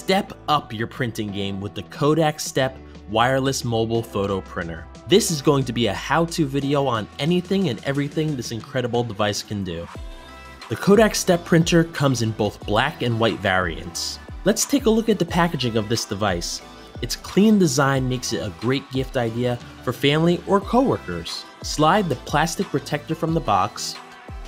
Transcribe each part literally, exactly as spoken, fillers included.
Step up your printing game with the Kodak Step Wireless Mobile Photo Printer. This is going to be a how-to video on anything and everything this incredible device can do. The Kodak Step printer comes in both black and white variants. Let's take a look at the packaging of this device. Its clean design makes it a great gift idea for family or coworkers. Slide the plastic protector from the box,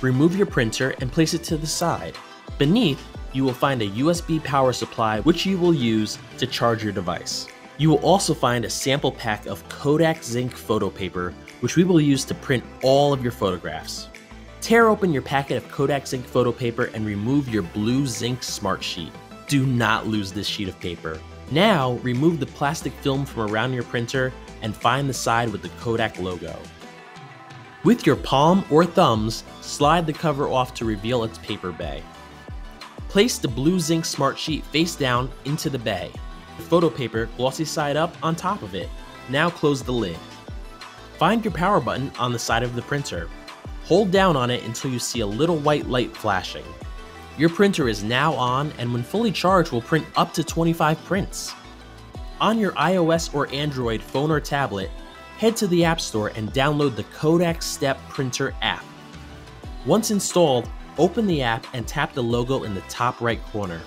remove your printer and place it to the side. Beneath, you will find a U S B power supply which you will use to charge your device. You will also find a sample pack of Kodak Zinc photo paper, which we will use to print all of your photographs. Tear open your packet of Kodak Zinc photo paper and remove your blue Zinc Smart Sheet. Do not lose this sheet of paper. Now, remove the plastic film from around your printer and find the side with the Kodak logo. With your palm or thumbs, slide the cover off to reveal its paper bay. Place the blue Zinc Smart Sheet face down into the bay. The photo paper glossy side up on top of it. Now close the lid. Find your power button on the side of the printer. Hold down on it until you see a little white light flashing. Your printer is now on, and when fully charged will print up to twenty-five prints. On your iOS or Android phone or tablet, head to the App Store and download the Kodak Step Printer app. Once installed, open the app and tap the logo in the top right corner.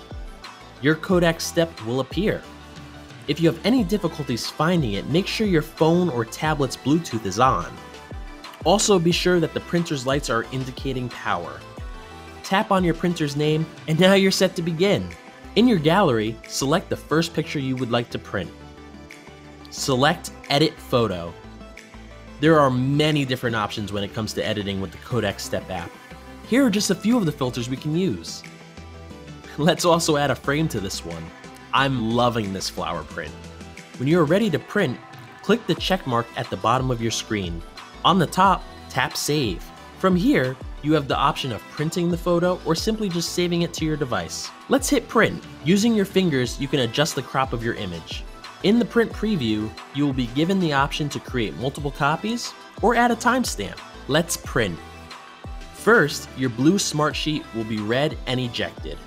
Your Kodak Step will appear. If you have any difficulties finding it, make sure your phone or tablet's Bluetooth is on. Also, be sure that the printer's lights are indicating power. Tap on your printer's name, and now you're set to begin. In your gallery, select the first picture you would like to print. Select Edit Photo. There are many different options when it comes to editing with the Kodak Step app. Here are just a few of the filters we can use. Let's also add a frame to this one. I'm loving this flower print. When you are ready to print, click the check mark at the bottom of your screen. On the top, tap Save. From here, you have the option of printing the photo or simply just saving it to your device. Let's hit print. Using your fingers, you can adjust the crop of your image. In the print preview, you will be given the option to create multiple copies or add a timestamp. Let's print. First, your blue Smart Sheet will be read and ejected.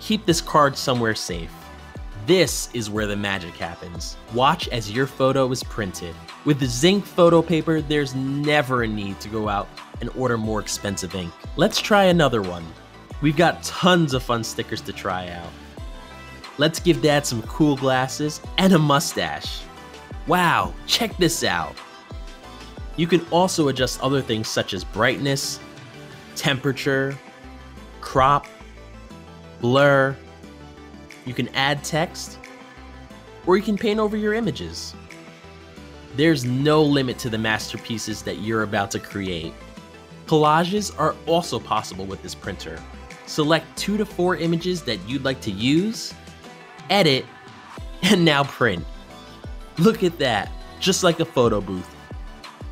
Keep this card somewhere safe. This is where the magic happens. Watch as your photo is printed. With the Zinc photo paper, there's never a need to go out and order more expensive ink. Let's try another one. We've got tons of fun stickers to try out. Let's give Dad some cool glasses and a mustache. Wow, check this out. You can also adjust other things such as brightness, temperature, crop, blur. You can add text, or you can paint over your images. There's no limit to the masterpieces that you're about to create. Collages are also possible with this printer. Select two to four images that you'd like to use, edit, and now print. Look at that, just like a photo booth.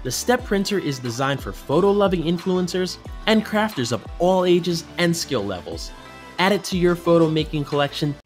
The Step printer is designed for photo-loving influencers and crafters of all ages and skill levels. Add it to your photo making collection